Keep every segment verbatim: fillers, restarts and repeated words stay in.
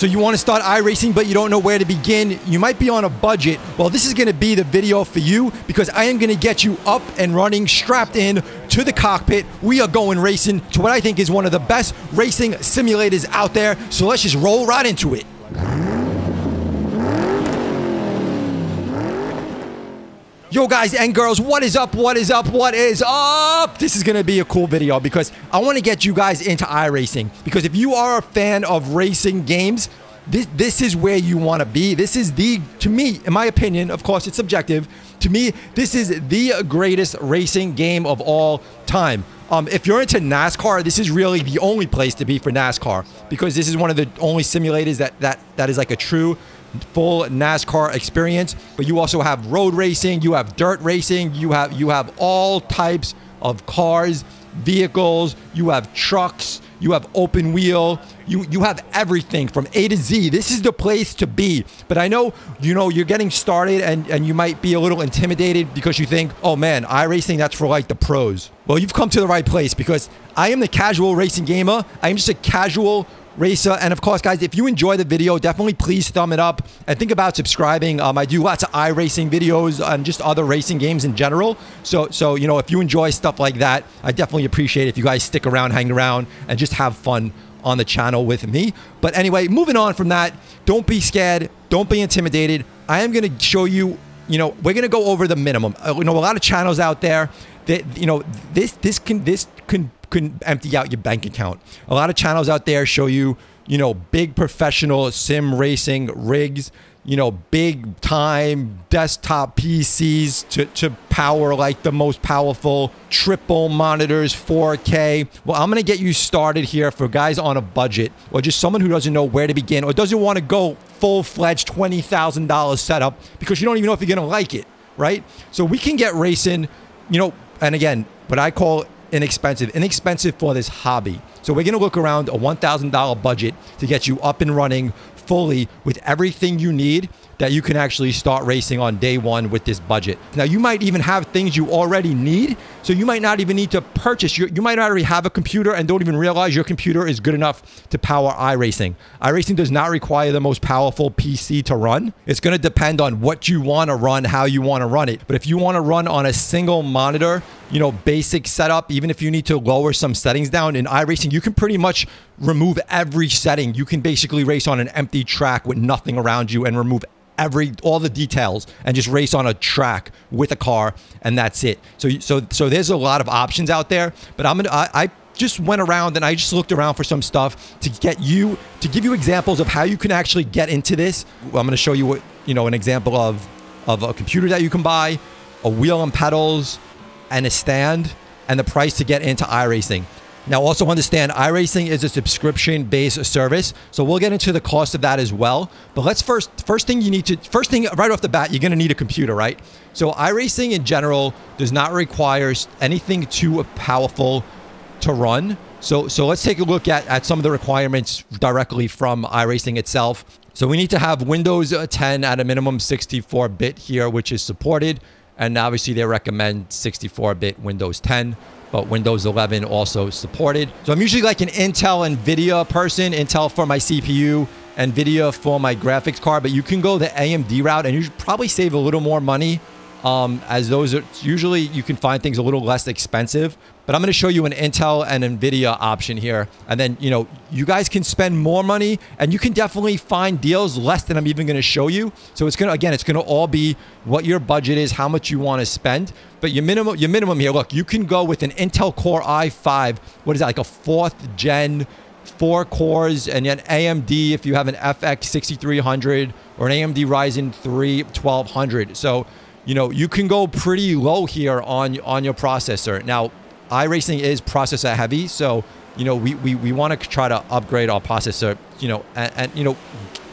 So you want to start iRacing, but you don't know where to begin. You might be on a budget. Well, this is going to be the video for you because I am going to get you up and running, strapped in to the cockpit. We are going racing to what I think is one of the best racing simulators out there. So let's just roll right into it. Yo guys and girls, what is up, what is up, what is up? This is gonna be a cool video because I wanna get you guys into iRacing. Because if you are a fan of racing games, this, this is where you wanna be. This is the, to me, in my opinion, of course it's subjective, to me, this is the greatest racing game of all time. Um, if you're into NASCAR, this is really the only place to be for NASCAR because this is one of the only simulators that, that, that is like a true full NASCAR experience. But you also have road racing, you have dirt racing, you have you have all types of cars, vehicles, you have trucks, you have open wheel, you you have everything from A to Z. This is the place to be. But I know, you know, you're getting started and and you might be a little intimidated because you think, oh man, iRacing, that's for like the pros. Well, you've come to the right place because I am the casual racing gamer. I am just a casual racer. And of course, guys, if you enjoy the video, definitely please thumb it up and think about subscribing. Um, I do lots of iRacing videos and just other racing games in general. So, so you know, if you enjoy stuff like that, I definitely appreciate it if you guys stick around, hang around, and just have fun on the channel with me. But anyway, moving on from that, don't be scared, don't be intimidated. I am going to show you, you know, we're going to go over the minimum. Uh, you know, a lot of channels out there that, you know, this, this can, this can, couldn't empty out your bank account. A lot of channels out there show you, you know, big professional sim racing rigs, you know, big time desktop P Cs to, to power like the most powerful triple monitors, four K. Well, I'm gonna get you started here for guys on a budget or just someone who doesn't know where to begin or doesn't wanna go full-fledged twenty thousand dollar setup because you don't even know if you're gonna like it, right? So we can get racing, you know, and again, what I call inexpensive, inexpensive for this hobby. So we're going to look around a one thousand dollar budget to get you up and running fully with everything you need that you can actually start racing on day one with this budget. Now, you might even have things you already need, so you might not even need to purchase. You, you might already have a computer and don't even realize your computer is good enough to power iRacing. iRacing does not require the most powerful P C to run. It's going to depend on what you want to run, how you want to run it. But if you want to run on a single monitor, you know, basic setup, even if you need to lower some settings down in iRacing, you can pretty much remove every setting. You can basically race on an empty track with nothing around you and remove every all the details and just race on a track with a car, and that's it. So so so there's a lot of options out there, but I'm gonna I, I just went around and I just looked around for some stuff to get you to give you examples of how you can actually get into this. I'm gonna show you what you know an example of of a computer that you can buy, a wheel and pedals, and a stand, and the price to get into iRacing. Now, also understand iRacing is a subscription-based service, so we'll get into the cost of that as well. But let's first, first thing you need to, first thing right off the bat, you're gonna need a computer, right? So iRacing in general does not require anything too powerful to run. So, so let's take a look at, at some of the requirements directly from iRacing itself. So we need to have Windows ten at a minimum sixty-four bit here, which is supported. And obviously they recommend sixty-four bit Windows ten. But Windows eleven also supported. So I'm usually like an Intel, NVIDIA person, Intel for my C P U, NVIDIA for my graphics card, but you can go the A M D route and you should probably save a little more money um, as those are, usually you can find things a little less expensive, but I'm gonna show you an Intel and NVIDIA option here. And then, you know, you guys can spend more money and you can definitely find deals less than I'm even gonna show you. So it's gonna, again, it's gonna all be what your budget is, how much you wanna spend. But your minimum, your minimum here, look, you can go with an Intel Core i five. What is that, like a fourth gen, four cores, and then A M D if you have an F X sixty-three hundred or an A M D Ryzen three twelve hundred. So, you know, you can go pretty low here on, on your processor. Now, iRacing is processor heavy, so you know we we, we want to try to upgrade our processor. You know, and, and you know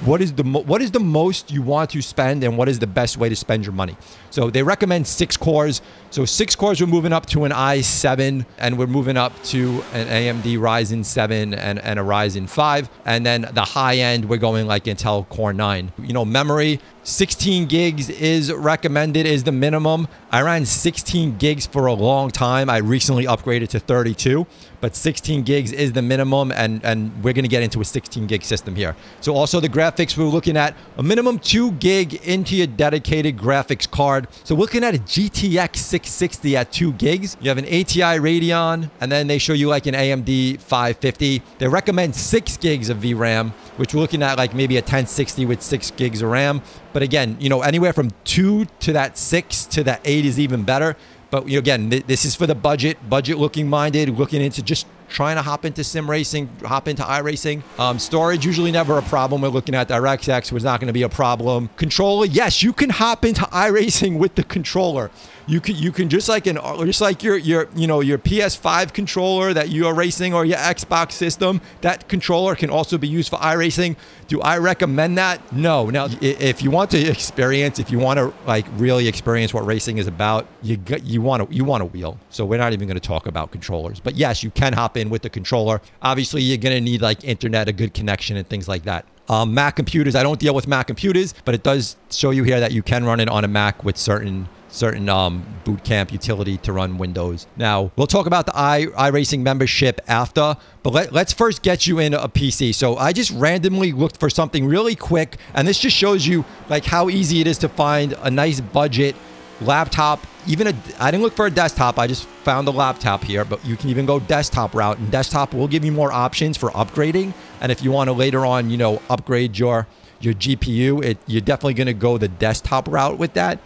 what is the mo what is the most you want to spend, and what is the best way to spend your money. So they recommend six cores. So six cores, we're moving up to an i seven, and we're moving up to an A M D Ryzen seven and and a Ryzen five, and then the high end we're going like Intel Core nine. You know, memory. sixteen gigs is recommended, is the minimum. I ran sixteen gigs for a long time. I recently upgraded to thirty-two, but sixteen gigs is the minimum, and, and we're gonna get into a sixteen gig system here. So also the graphics, we're looking at a minimum two gig into your dedicated graphics card. So we're looking at a G T X six sixty at two gigs. You have an A T I Radeon, and then they show you like an A M D five fifty. They recommend six gigs of V RAM, which we're looking at like maybe a ten sixty with six gigs of RAM. But again, you know, anywhere from two to that six to that eight is even better. But again, this is for the budget, budget looking minded, looking into just trying to hop into sim racing, hop into iRacing. Um, storage, usually never a problem. We're looking at DirectX, was not going to be a problem. Controller, yes, you can hop into iRacing with the controller. You can, you can just like an, just like your, your, you know, your P S five controller that you are racing, or your Xbox system, that controller can also be used for iRacing. Do I recommend that? No. Now, if you want to experience, if you want to like really experience what racing is about, you you want to, you want a wheel. So we're not even going to talk about controllers, but yes, you can hop in with the controller. Obviously, you're going to need like internet, a good connection and things like that. Um, Mac computers, I don't deal with Mac computers, but it does show you here that you can run it on a Mac with certain certain um, boot camp utility to run Windows. Now, we'll talk about the iRacing membership after, but let, let's first get you in a P C. So I just randomly looked for something really quick, and this just shows you like how easy it is to find a nice budget laptop. Even a, I didn't look for a desktop, I just found a laptop here, but you can even go desktop route, and desktop will give you more options for upgrading. And if you want to later on, you know, upgrade your, your G P U, it, you're definitely going to go the desktop route with that,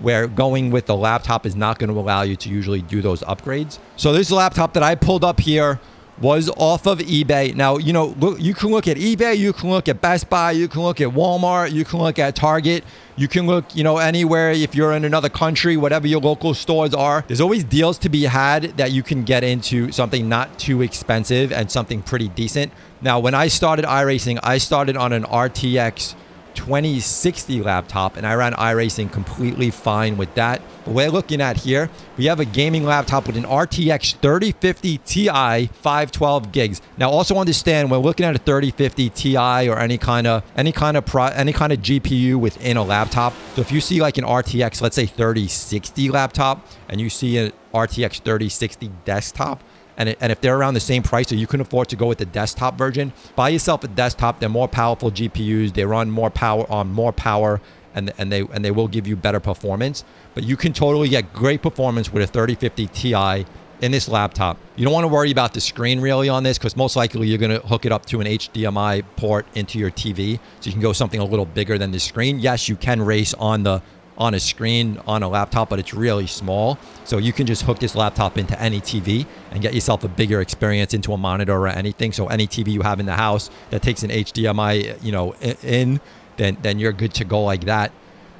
where going with the laptop is not going to allow you to usually do those upgrades. So this laptop that I pulled up here was off of eBay. Now, you know, look, you can look at eBay, you can look at Best Buy, you can look at Walmart, you can look at Target, you can look, you know, anywhere if you're in another country, whatever your local stores are. There's always deals to be had that you can get into something not too expensive and something pretty decent. Now, when I started iRacing, I started on an R T X twenty sixty laptop, and I ran iRacing completely fine with that. But we're looking at here, we have a gaming laptop with an R T X thirty fifty T I, five twelve gigs. Now, also understand, we're looking at a thirty fifty T I or any kind of any kind of pro, any kind of G P U within a laptop. So if you see like an R T X, let's say thirty sixty laptop, and you see an R T X thirty sixty desktop, And, it, and if they're around the same price, so you can afford to go with the desktop version, buy yourself a desktop. They're more powerful G P Us. They run more power on more power, and and they and they will give you better performance. But you can totally get great performance with a thirty fifty T I in this laptop. You don't want to worry about the screen really on this, because most likely you're going to hook it up to an H D M I port into your T V, so you can go something a little bigger than the screen. Yes, you can race on the on a screen on a laptop, but it's really small. So you can just hook this laptop into any T V and get yourself a bigger experience into a monitor or anything. So any T V you have in the house that takes an H D M I, you know, in, then then you're good to go like that.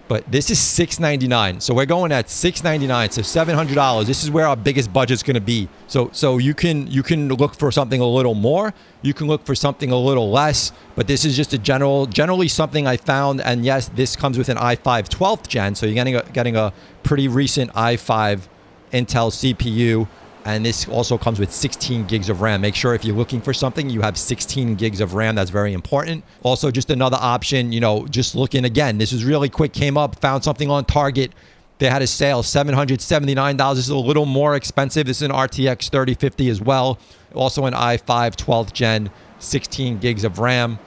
But this is six ninety-nine. So we're going at six ninety-nine, so seven hundred dollars. This is where our biggest budget's gonna be. So so you can you can look for something a little more, you can look for something a little less, but this is just a general, generally something I found. And yes, this comes with an i five twelfth gen, so you're getting a, getting a pretty recent i five Intel C P U, and this also comes with sixteen gigs of RAM. Make sure if you're looking for something, you have sixteen gigs of RAM. That's very important. Also, just another option, you know, just looking again, this is really quick, came up, found something on Target. They had a sale, seven hundred seventy-nine dollars. This is a little more expensive. This is an R T X thirty fifty as well. Also an i five twelfth gen, sixteen gigs of RAM.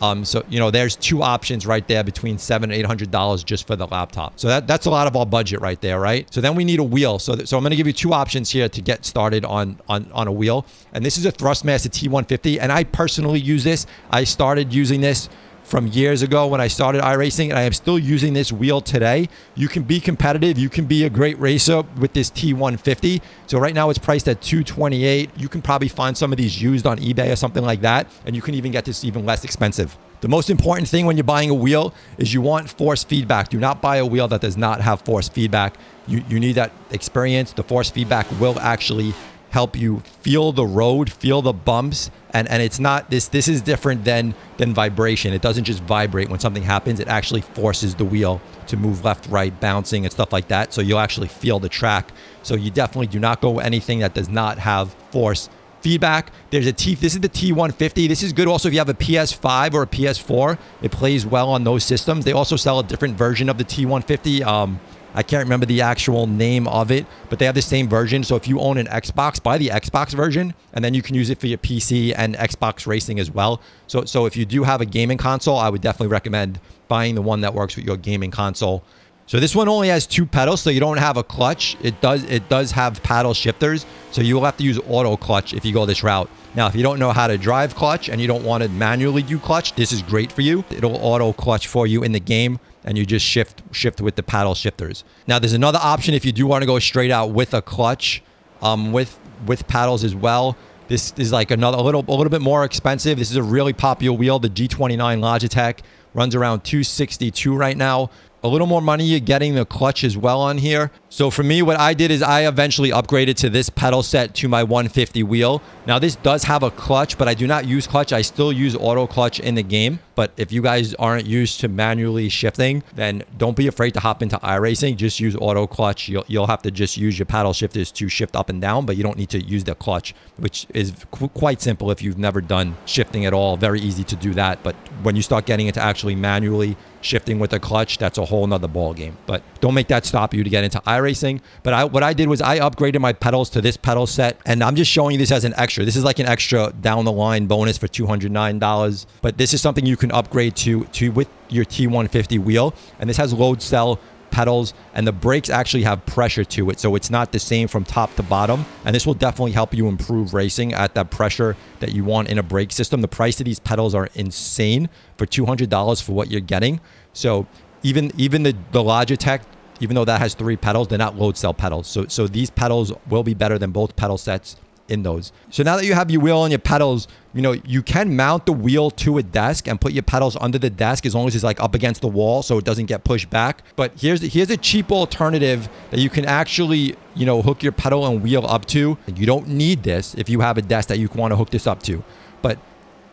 Um, so, you know, there's two options right there between seven hundred and eight hundred dollars just for the laptop. So that, that's a lot of our budget right there, right? So then we need a wheel. So, so I'm going to give you two options here to get started on, on, on a wheel. And this is a Thrustmaster T one fifty. And I personally use this. I started using this from years ago when I started iRacing, and I am still using this wheel today. You can be competitive, you can be a great racer with this T one fifty. So right now it's priced at two twenty-eight. You can probably find some of these used on eBay or something like that, and you can even get this even less expensive. The most important thing when you're buying a wheel is you want force feedback. Do not buy a wheel that does not have force feedback. You, you need that experience. The force feedback will actually help you feel the road, feel the bumps, and and it's not this this is different than than vibration. It doesn't just vibrate when something happens. It actually forces the wheel to move left, right, bouncing and stuff like that, so you'll actually feel the track. So you definitely do not go anything that does not have force feedback. There's a T, this is the T one fifty. This is good also if you have a P S five or a P S four. It plays well on those systems. They also sell a different version of the T one fifty. Um, I can't remember the actual name of it, but they have the same version. So if you own an Xbox, buy the Xbox version, and then you can use it for your P C and Xbox racing as well. So, so if you do have a gaming console, I would definitely recommend buying the one that works with your gaming console. So this one only has two pedals, so you don't have a clutch. It does it does have paddle shifters, so you'll have to use auto clutch if you go this route. Now, if you don't know how to drive clutch and you don't want to manually do clutch, this is great for you. It'll auto clutch for you in the game, and you just shift shift with the paddle shifters. Now, there's another option if you do want to go straight out with a clutch, um, with with paddles as well. This is like another a little a little bit more expensive. This is a really popular wheel, the G twenty-nine Logitech, runs around two sixty-two right now. A little more money, you're getting the clutch as well on here. So for me, what I did is I eventually upgraded to this pedal set to my one fifty wheel. Now this does have a clutch, but I do not use clutch. I still use auto clutch in the game. But if you guys aren't used to manually shifting, then don't be afraid to hop into iRacing. Just use auto clutch. You'll, you'll have to just use your paddle shifters to shift up and down, but you don't need to use the clutch, which is qu- quite simple if you've never done shifting at all. Very easy to do that. But when you start getting into actually manually shifting with a clutch, that's a whole nother ball game. But don't make that stop you to get into iRacing. But I, what I did was I upgraded my pedals to this pedal set, and I'm just showing you this as an extra. This is like an extra down the line bonus for two hundred nine dollars, but this is something you can upgrade to to with your T one fifty wheel, and this has load cell pedals, and the brakes actually have pressure to it, so it's not the same from top to bottom, and this will definitely help you improve racing at that pressure that you want in a brake system. The price of these pedals are insane for two hundred dollars for what you're getting. So even even the, the Logitech, even though that has three pedals, they're not load cell pedals, so so these pedals will be better than both pedal sets in those. So now that you have your wheel and your pedals, you know, you can mount the wheel to a desk and put your pedals under the desk as long as it's like up against the wall so it doesn't get pushed back. But here's here's a cheap alternative that you can actually, you know, hook your pedal and wheel up to. You don't need this if you have a desk that you want to hook this up to. But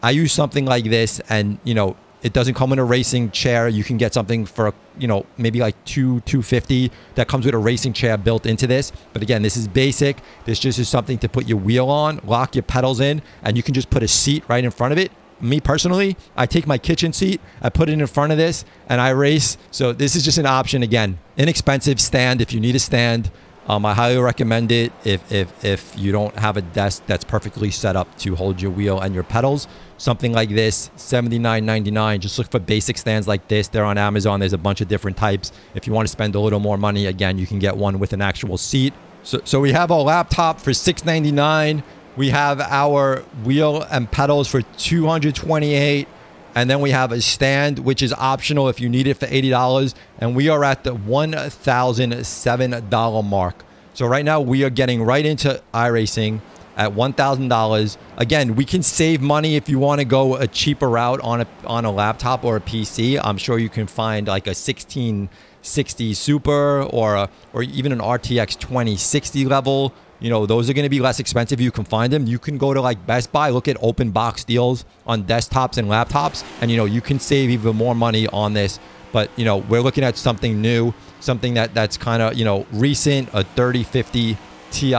I use something like this, and, you know, it doesn't come in a racing chair. You can get something for, you know, maybe like two fifty that comes with a racing chair built into this. But again, this is basic. This just is something to put your wheel on, lock your pedals in, and you can just put a seat right in front of it. Me personally, I take my kitchen seat, I put it in front of this, and I race. So this is just an option. Again, inexpensive stand if you need a stand. Um, I highly recommend it if, if, if you don't have a desk that's perfectly set up to hold your wheel and your pedals. Something like this, seventy-nine ninety-nine. Just look for basic stands like this. They're on Amazon. There's a bunch of different types. If you want to spend a little more money, again, you can get one with an actual seat. So, so we have our laptop for six ninety-nine. We have our wheel and pedals for two twenty-eight. And then we have a stand, which is optional if you need it, for eighty dollars. And we are at the one thousand seven dollar mark. So right now we are getting right into iRacing at one thousand dollars. Again, we can save money if you want to go a cheaper route on a, on a laptop or a P C. I'm sure you can find like a sixteen sixty Super or, a, or even an R T X twenty sixty level. You know, those are going to be less expensive. You can find them. You can go to like Best Buy, look at open box deals on desktops and laptops, and, you know, you can save even more money on this. But, you know, we're looking at something new, something that that's kind of, you know, recent, a thirty fifty Ti,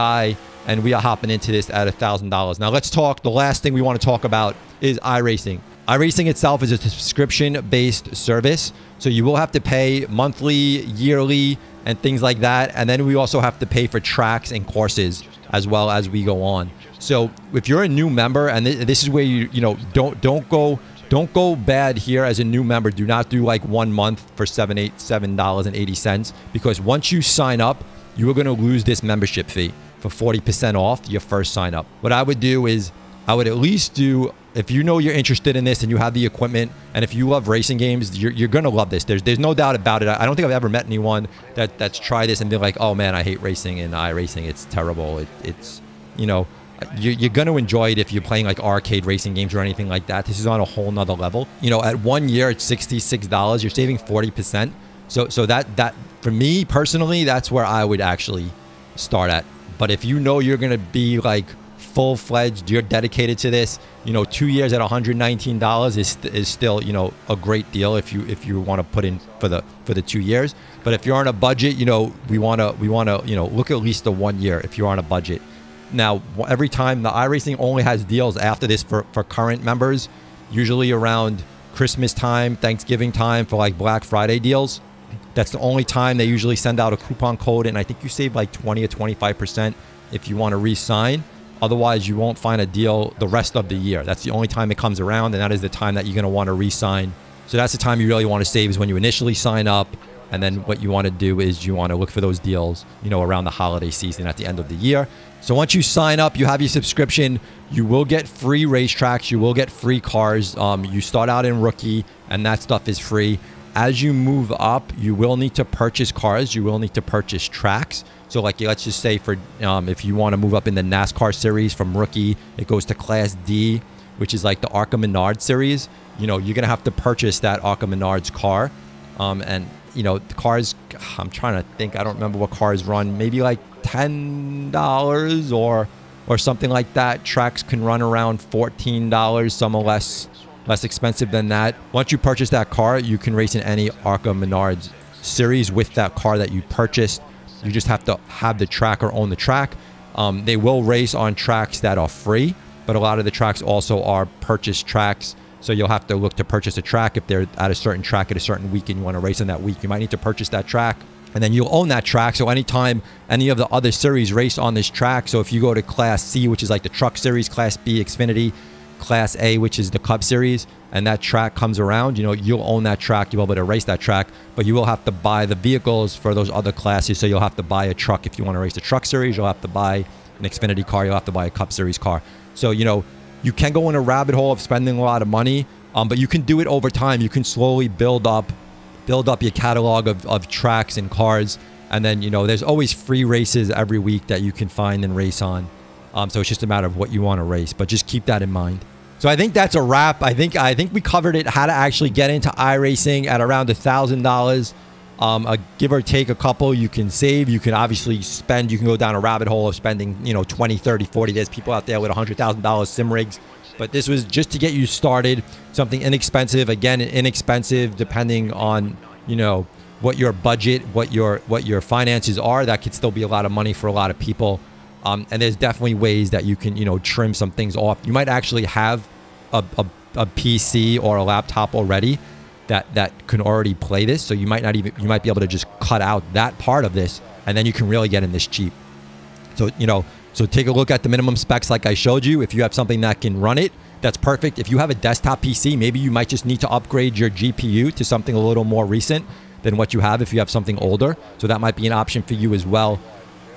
and we are hopping into this at one thousand dollars. Now let's talk. The last thing we want to talk about is iRacing. iRacing itself is a subscription-based service, so you will have to pay monthly, yearly, and things like that. And then we also have to pay for tracks and courses as well as we go on. So if you're a new member, and this is where you, you know, don't don't go don't go bad here as a new member. Do not do like one month for seven eight seven dollars and eighty cents, because once you sign up, you are going to lose this membership fee for forty percent off your first sign up. What I would do is I would at least do, if you know you're interested in this and you have the equipment, and if you love racing games, you're, you're going to love this. There's there's no doubt about it. I don't think I've ever met anyone that, that's tried this and they're like, oh man, I hate racing and iRacing. It's terrible. It, it's, you know, you're, you're going to enjoy it if you're playing like arcade racing games or anything like that. This is on a whole nother level. You know, at one year, it's sixty-six dollars. You're saving forty percent. So so that, that for me personally, that's where I would actually start at. But if you know you're going to be like full-fledged, you're dedicated to this, you know, two years at one hundred nineteen dollars is is still, you know, a great deal if you if you want to put in for the for the two years. But if you're on a budget, you know, we want to we want to, you know, look at least the one year if you're on a budget. Now, every time the iRacing only has deals after this for, for current members, usually around Christmas time, Thanksgiving time, for like Black Friday deals. That's the only time they usually send out a coupon code, and I think you save like twenty or twenty-five percent if you want to re-sign. Otherwise, you won't find a deal the rest of the year. That's the only time it comes around, and that is the time that you're going to want to re-sign. So that's the time you really want to save, is when you initially sign up. And then what you want to do is you want to look for those deals, you know, around the holiday season at the end of the year. So once you sign up, you have your subscription, you will get free racetracks, you will get free cars. Um, you start out in rookie and that stuff is free. As you move up, you will need to purchase cars, you will need to purchase tracks. So like, let's just say for um, if you want to move up in the NASCAR series from rookie, it goes to Class D, which is like the ARCA Menards series. You know, you're going to have to purchase that ARCA Menards car. Um, and you know, the cars, I'm trying to think, I don't remember what cars run, maybe like ten dollars or or something like that. Tracks can run around fourteen dollars, some are less, less expensive than that. Once you purchase that car, you can race in any ARCA Menards series with that car that you purchased. You just have to have the track or own the track. Um, they will race on tracks that are free, but a lot of the tracks also are purchased tracks. So you'll have to look to purchase a track. If they're at a certain track at a certain week and you want to race on that week, you might need to purchase that track, and then you'll own that track. So anytime any of the other series race on this track, so if you go to Class C, which is like the truck series, Class B, Xfinity, Class A, which is the Cup series, and that track comes around, you know, you'll own that track, you'll be able to race that track, but you will have to buy the vehicles for those other classes. So you'll have to buy a truck. If you want to race the truck series, you'll have to buy an Xfinity car, you'll have to buy a Cup series car. So, you know, you can go in a rabbit hole of spending a lot of money, um, but you can do it over time. You can slowly build up, build up your catalog of, of tracks and cars. And then, you know, there's always free races every week that you can find and race on. Um, so it's just a matter of what you want to race, but just keep that in mind. So I think that's a wrap. I think, I think we covered it, how to actually get into iRacing at around a thousand dollars. Um, a give or take a couple. You can save, you can obviously spend, you can go down a rabbit hole of spending, you know, twenty, thirty, forty. There's people out there with one hundred thousand dollar sim rigs, but this was just to get you started, something inexpensive. Again, inexpensive depending on, you know, what your budget, what your, what your finances are. That could still be a lot of money for a lot of people. Um, and there's definitely ways that you can, you know, trim some things off. You might actually have a, a, a P C or a laptop already that that can already play this, so you might not even, you might be able to just cut out that part of this, and then you can really get in this cheap. So, you know, so take a look at the minimum specs like I showed you. If you have something that can run it, that's perfect. If you have a desktop P C, maybe you might just need to upgrade your G P U to something a little more recent than what you have if you have something older. So that might be an option for you as well.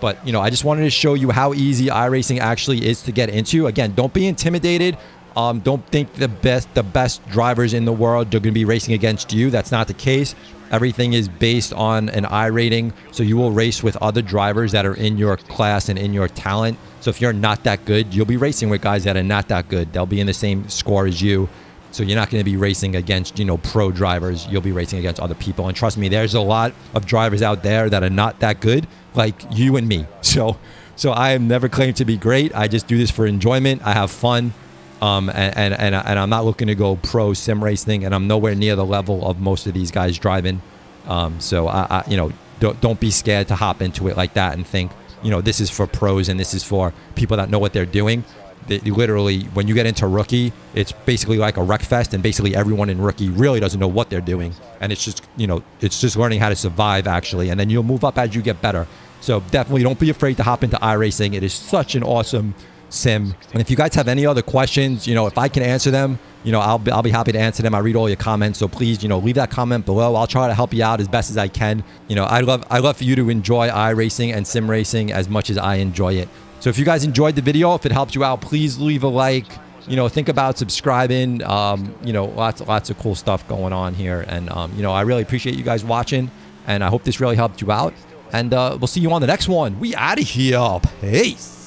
But, you know, I just wanted to show you how easy iRacing actually is to get into. Again, don't be intimidated. Um, don't think the best the best drivers in the world are going to be racing against you. That's not the case. Everything is based on an iRating, so you will race with other drivers that are in your class and in your talent. So if you're not that good, you'll be racing with guys that are not that good. They'll be in the same score as you. So you're not going to be racing against, you know, pro drivers. You'll be racing against other people. And trust me, there's a lot of drivers out there that are not that good, like you and me. So, so I have never claimed to be great. I just do this for enjoyment. I have fun. Um, and, and, and, and I'm not looking to go pro sim racing, and I'm nowhere near the level of most of these guys driving. Um, so, I, I, you know, don't, don't be scared to hop into it like that and think, you know, this is for pros and this is for people that know what they're doing. They, literally, when you get into rookie, it's basically like a wreck fest, and basically everyone in rookie really doesn't know what they're doing. And it's just, you know, it's just learning how to survive, actually. And then you'll move up as you get better. So definitely don't be afraid to hop into iRacing. It is such an awesome sim. And if you guys have any other questions, you know, if I can answer them, you know, I'll be, I'll be happy to answer them. I read all your comments. So please, you know, leave that comment below. I'll try to help you out as best as I can. You know, I love, I love for you to enjoy iRacing and sim racing as much as I enjoy it. So if you guys enjoyed the video, if it helped you out, please leave a like, you know, think about subscribing, um, you know, lots, lots of cool stuff going on here. And, um, you know, I really appreciate you guys watching, and I hope this really helped you out, and uh, we'll see you on the next one. We out of here. Peace.